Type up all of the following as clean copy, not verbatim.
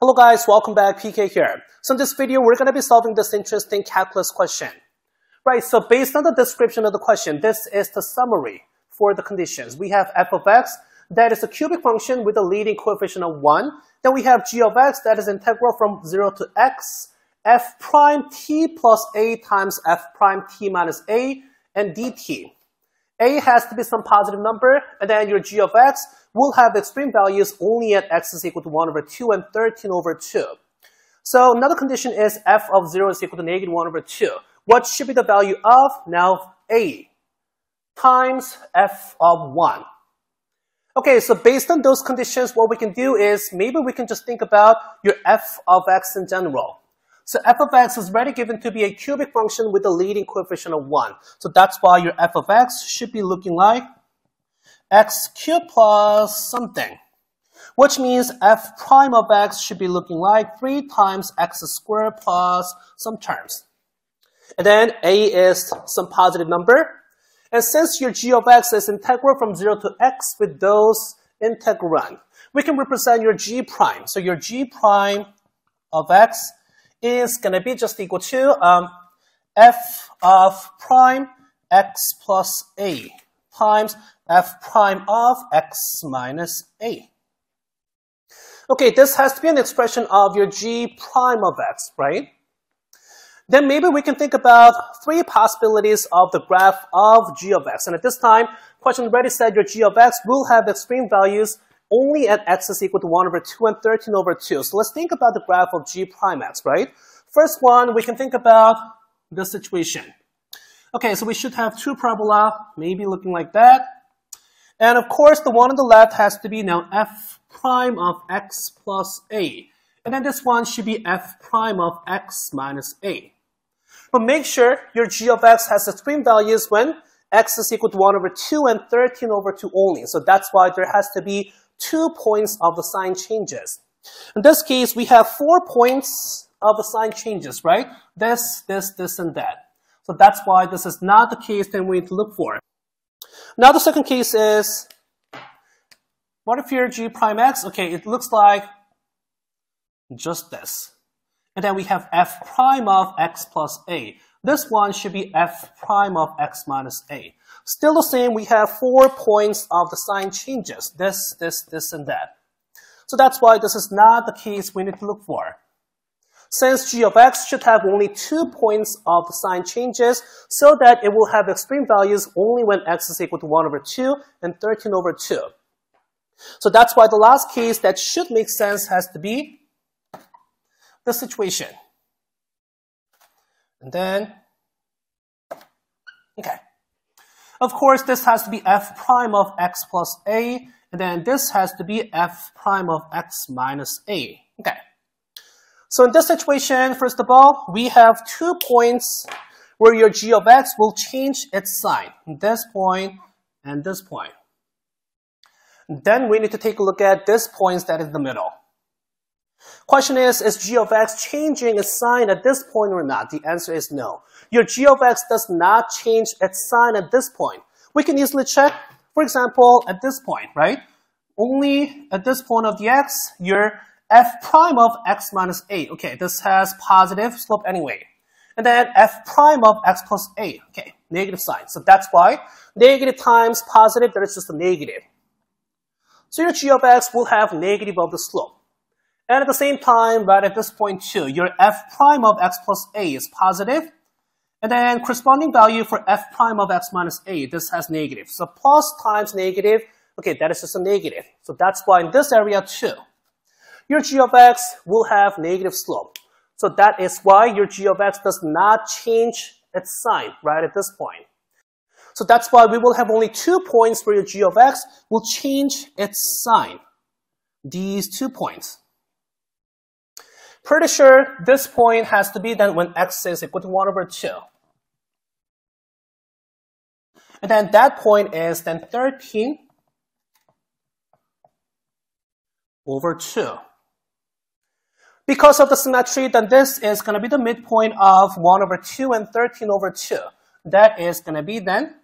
Hello guys, welcome back, PK here. So in this video, we're going to be solving this interesting calculus question. Right, so based on the description of the question, this is the summary for the conditions. We have f of x, that is a cubic function with a leading coefficient of 1. Then we have g of x, that is integral from 0 to x, f prime t plus a times f prime t minus a, and dt. A has to be some positive number, and then your g of x will have extreme values only at x is equal to 1 over 2 and 13 over 2. So another condition is f of 0 is equal to negative 1 over 2. What should be the value of? Now a times f of 1. Okay, so based on those conditions, what we can do is maybe we can just think about your f of x in general. So f of x is already given to be a cubic function with a leading coefficient of 1. So that's why your f of x should be looking like x cubed plus something, which means f prime of x should be looking like 3 times x squared plus some terms. And then a is some positive number. And since your g of x is integral from 0 to x with those integrand, we can represent your g prime. So your g prime of x is going to be just equal to f of prime x plus a times f prime of x minus a. Okay, this has to be an expression of your g prime of x, right? Then maybe we can think about three possibilities of the graph of g of x. And at this time, question already said your g of x will have extreme values only at x is equal to 1 over 2 and 13 over 2. So let's think about the graph of g prime x, right? First one, we can think about this situation. Okay, so we should have two parabola, maybe looking like that. And of course, the one on the left has to be now f prime of x plus a. And then this one should be f prime of x minus a. But make sure your g of x has extreme values when x is equal to 1 over 2 and 13 over 2 only. So that's why there has to be 2 points of the sign changes. In this case, we have 4 points of the sign changes, right? This, this, this, and that. So that's why this is not the case that we need to look for. Now the second case is, what if your g prime x? Okay, it looks like just this. And then we have f prime of x plus a. This one should be f prime of x minus a. Still the same, we have 4 points of the sign changes. This, this, this, and that. So that's why this is not the case we need to look for. Since g of x should have only 2 points of the sign changes, so that it will have extreme values only when x is equal to 1 over 2 and 13 over 2. So that's why the last case that should make sense has to be the situation. And then, okay. Of course, this has to be f prime of x plus a, and then this has to be f prime of x minus a. Okay. So in this situation, first of all, we have 2 points where your g of x will change its sign. This point and this point. Then we need to take a look at this point that is in the middle. Question is g of x changing its sign at this point or not? The answer is no. Your g of x does not change its sign at this point. We can easily check, for example, at this point, right? Only at this point of the x, your f prime of x minus a. Okay, this has positive slope anyway. And then f prime of x plus a. Okay, negative sign. So that's why negative times positive, that is just a negative. So your g of x will have negative of the slope. And at the same time, right at this point too, your f prime of x plus a is positive. And then corresponding value for f prime of x minus a, this has negative. So plus times negative, okay, that is just a negative. So that's why in this area too, your g of x will have negative slope. So that is why your g of x does not change its sign right at this point. So that's why we will have only 2 points where your g of x will change its sign. These 2 points. Pretty sure this point has to be then when x is equal to 1 over 2. And then that point is then 13 over 2. Because of the symmetry, then this is going to be the midpoint of 1 over 2 and 13 over 2. That is going to be then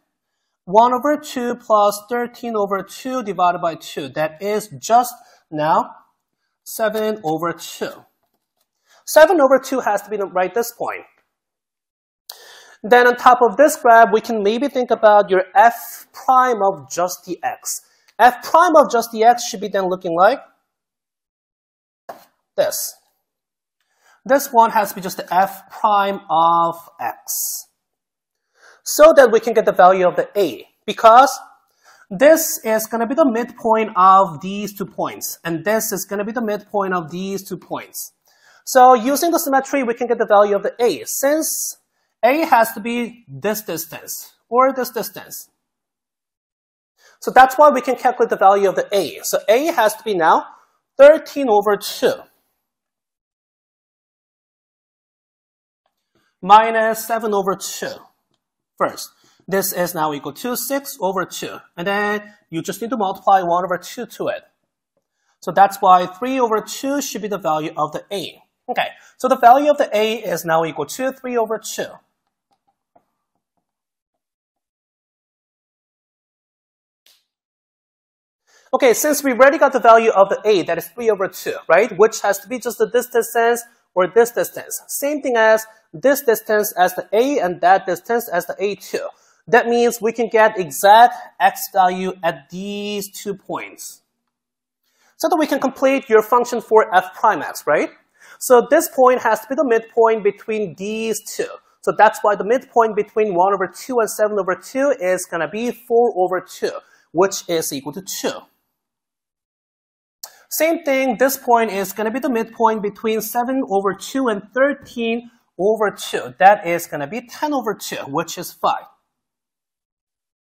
1 over 2 plus 13 over 2 divided by 2. That is just now 7 over 2. 7 over 2 has to be right at this point. Then on top of this graph, we can maybe think about your f prime of just the x. F prime of just the x should be then looking like this. This one has to be just the f prime of x, so that we can get the value of the a, because this is going to be the midpoint of these 2 points, and this is going to be the midpoint of these 2 points. So using the symmetry, we can get the value of the a, since a has to be this distance or this distance. So that's why we can calculate the value of the a. So a has to be now 13 over 2 minus 7 over 2 first. This is now equal to 6 over 2. And then you just need to multiply 1 over 2 to it. So that's why 3 over 2 should be the value of the a. Okay, so the value of the a is now equal to 3 over 2. Okay, since we already got the value of the a, that is 3 over 2, right? Which has to be just this distance or this distance. Same thing as this distance as the a and that distance as the a too. That means we can get exact x value at these 2 points, so that we can complete your function for f prime x, right? So this point has to be the midpoint between these two. So that's why the midpoint between 1 over 2 and 7 over 2 is going to be 4 over 2, which is equal to 2. Same thing, this point is going to be the midpoint between 7 over 2 and 13 over 2. That is going to be 10 over 2, which is 5.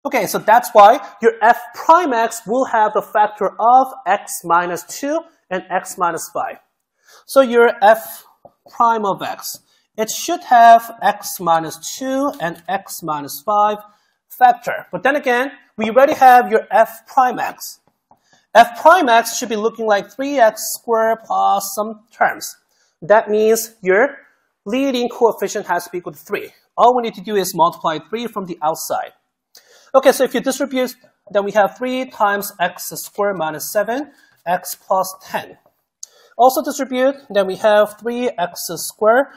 Okay, so that's why your f prime x will have the factor of x minus 2 and x minus 5. So your f prime of x, it should have x minus 2 and x minus 5 factor. But then again, we already have your f prime x. F prime x should be looking like 3x squared plus some terms. That means your leading coefficient has to be equal to 3. All we need to do is multiply 3 from the outside. Okay, so if you distribute, then we have 3 times x squared minus 7, x plus 10. Also distribute, then we have 3x squared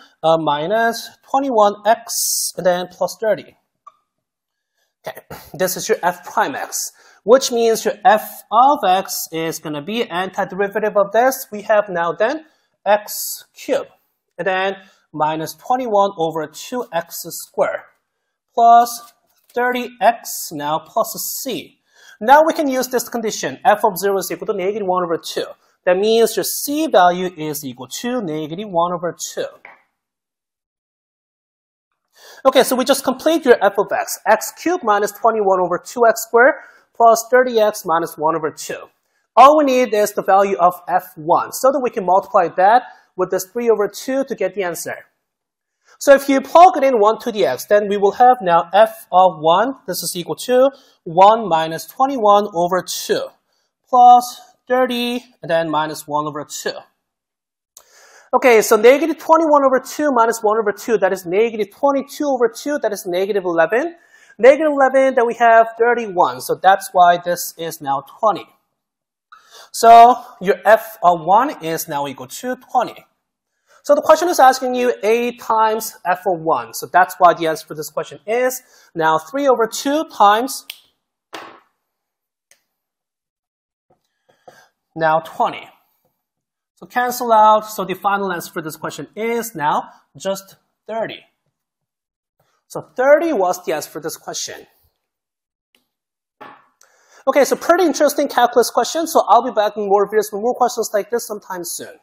minus 21x, and then plus 30. Okay, this is your f prime x, which means your f of x is going to be antiderivative of this. We have now then x cubed, and then minus 21 over 2x squared, plus 30x, now plus c. Now we can use this condition, f of 0 is equal to negative 1 over 2. That means your c value is equal to negative 1 over 2. Okay, so we just complete your f of x, x cubed minus 21 over 2x squared, plus 30x minus 1 over 2. All we need is the value of f1, so that we can multiply that with this 3 over 2 to get the answer. So if you plug it in 1 to the x, then we will have now f of 1, this is equal to 1 minus 21 over 2, plus 30, and then minus 1 over 2. Okay, so negative 21 over 2 minus 1 over 2, that is negative 22 over 2, that is negative 11. Negative 11, then we have 31, so that's why this is now 20. So your f of 1 is now equal to 20. So the question is asking you a times f of 1. So that's why the answer for this question is now 3 over 2 times now 20. So cancel out. So the final answer for this question is now just 30. So 30 was the answer for this question. Okay, so pretty interesting calculus question. So I'll be back in more videos with more questions like this sometime soon.